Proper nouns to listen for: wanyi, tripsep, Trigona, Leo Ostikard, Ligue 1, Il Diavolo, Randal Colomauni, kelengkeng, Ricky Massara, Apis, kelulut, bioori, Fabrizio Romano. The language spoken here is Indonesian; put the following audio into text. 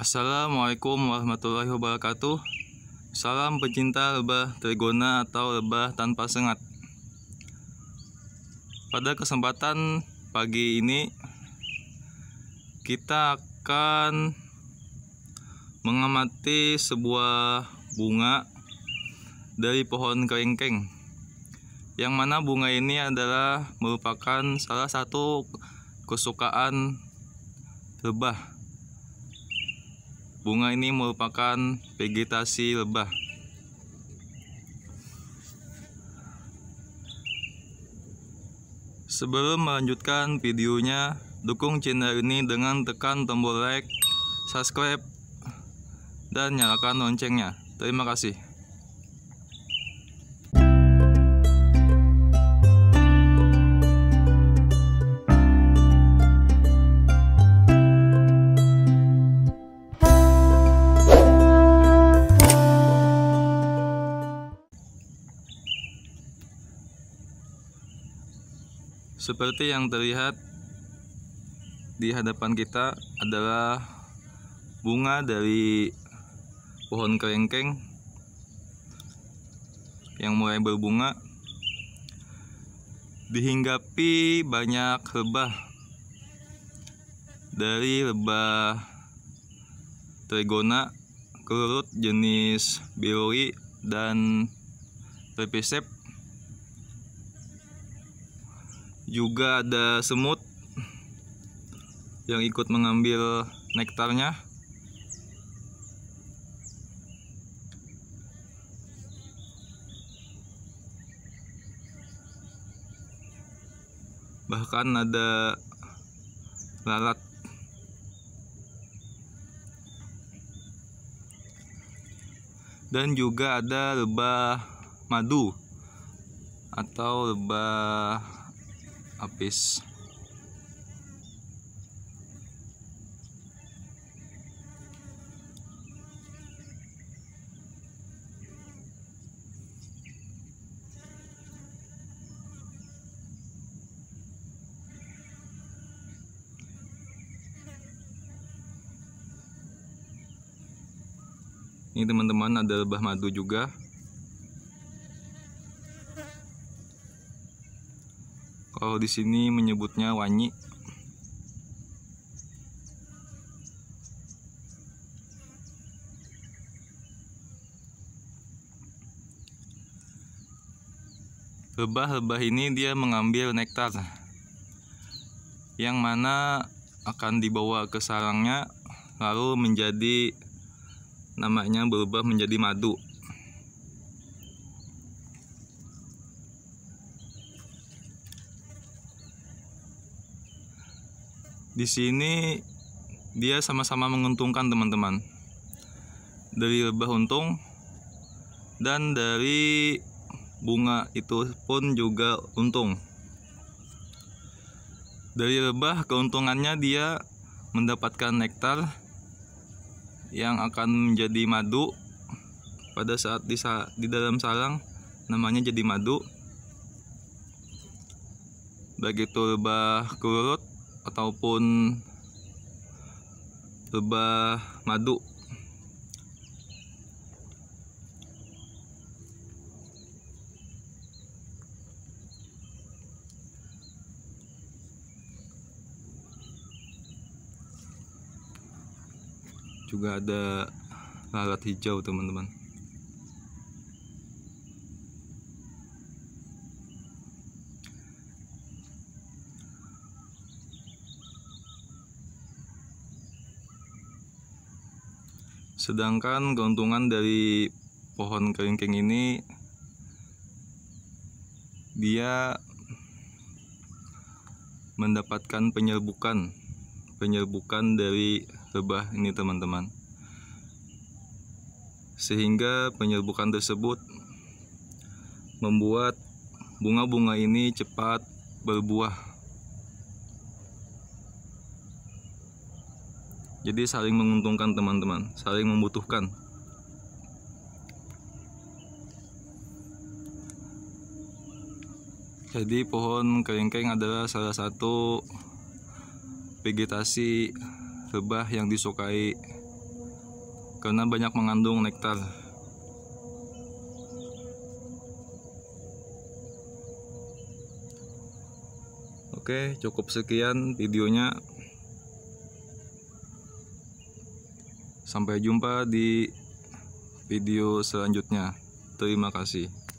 Assalamualaikum warahmatullahi wabarakatuh. Salam pecinta lebah Trigona atau lebah tanpa sengat. Pada kesempatan pagi ini kita akan mengamati sebuah bunga dari pohon kelengkeng, yang mana bunga ini adalah merupakan salah satu kesukaan lebah. Bunga ini merupakan vegetasi lebah. Sebelum melanjutkan videonya, dukung channel ini dengan tekan tombol like, subscribe, dan nyalakan loncengnya. Terima kasih. Seperti yang terlihat di hadapan kita adalah bunga dari pohon kelengkeng yang mulai berbunga, dihinggapi banyak lebah dari lebah Trigona, kelulut jenis bioori, dan tripsep. Juga ada semut yang ikut mengambil nektarnya. Bahkan ada lalat. Dan juga ada lebah madu atau lebah apis. Ini teman-teman, ada lebah madu juga. Kalau di sini menyebutnya wanyi. Lebah-lebah ini dia mengambil nektar, yang mana akan dibawa ke sarangnya, lalu menjadi, namanya berubah menjadi madu. Di sini dia sama-sama menguntungkan teman-teman, dari lebah untung, dan dari bunga itu pun juga untung. Dari lebah keuntungannya dia mendapatkan nektar yang akan menjadi madu pada saat di dalam sarang, namanya jadi madu. Baik itu lebah kelulut ataupun lebah madu. Juga ada lalat hijau teman-teman. Sedangkan keuntungan dari pohon kelengkeng ini, dia mendapatkan penyerbukan dari lebah ini teman-teman, sehingga penyerbukan tersebut membuat bunga-bunga ini cepat berbuah. Jadi saling menguntungkan teman-teman, saling membutuhkan. Jadi pohon kelengkeng adalah salah satu vegetasi lebah yang disukai karena banyak mengandung nektar. Oke, cukup sekian videonya. Sampai jumpa di video selanjutnya. Terima kasih.